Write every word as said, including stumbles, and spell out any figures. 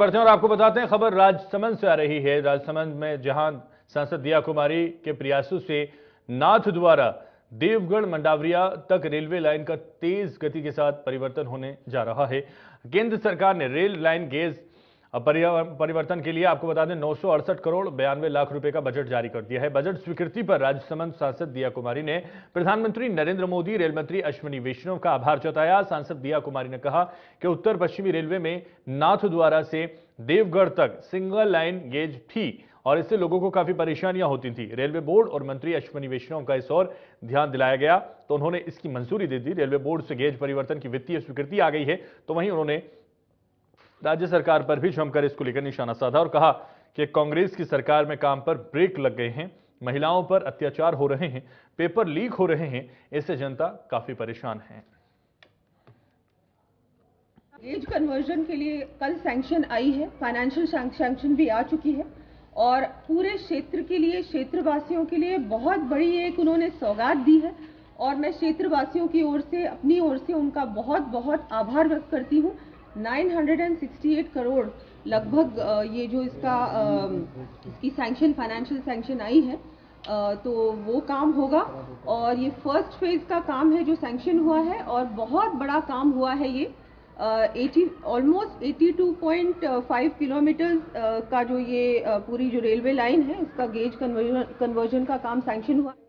बढ़ते हैं और आपको बताते हैं, खबर राजसमंद से आ रही है। राजसमंद में जहां सांसद दिया कुमारी के प्रयासों से नाथद्वारा देवगढ़ मंडावरिया तक रेलवे लाइन का तेज गति के साथ परिवर्तन होने जा रहा है। केंद्र सरकार ने रेल लाइन गेज परिवर्तन के लिए आपको बता दें नौ सौ अड़सठ करोड़ बयानवे लाख रुपए का बजट जारी कर दिया है। बजट स्वीकृति पर राजसमंद सांसद दिया कुमारी ने प्रधानमंत्री नरेंद्र मोदी, रेल मंत्री अश्विनी वैष्णव का आभार जताया। सांसद दिया कुमारी ने कहा कि उत्तर पश्चिमी रेलवे में नाथद्वारा से देवगढ़ तक सिंगल लाइन गेज थी और इससे लोगों को काफी परेशानियां होती थी। रेलवे बोर्ड और मंत्री अश्विनी वैष्णव का इस और ध्यान दिलाया गया तो उन्होंने इसकी मंजूरी दे दी। रेलवे बोर्ड से गेज परिवर्तन की वित्तीय स्वीकृति आ गई है, तो वहीं उन्होंने राज्य सरकार पर भी जमकर इसको लेकर निशाना साधा और कहा कि कांग्रेस की सरकार में काम पर ब्रेक लग गए हैं, महिलाओं पर अत्याचार हो रहे हैं, पेपर लीक हो रहे हैं, इससे जनता काफी परेशान है। गेज कन्वर्जन के लिए कल सैंक्शन आई है, फाइनेंशियल सैंक्शन भी आ चुकी है और पूरे क्षेत्र के लिए, क्षेत्रवासियों के लिए बहुत बड़ी एक उन्होंने सौगात दी है और मैं क्षेत्रवासियों की ओर से, अपनी ओर से उनका बहुत बहुत आभार व्यक्त करती हूँ। नौ सौ अड़सठ करोड़ लगभग ये जो इसका इसकी सैंक्शन, फाइनेंशियल सैंक्शन आई है, तो वो काम होगा और ये फर्स्ट फेज का काम है जो सैंक्शन हुआ है और बहुत बड़ा काम हुआ है। ये ऑलमोस्ट बयासी पॉइंट पाँच किलोमीटर का जो ये पूरी जो रेलवे लाइन है, इसका गेज कन्वर्जन कन्वर्जन का काम सैंक्शन हुआ।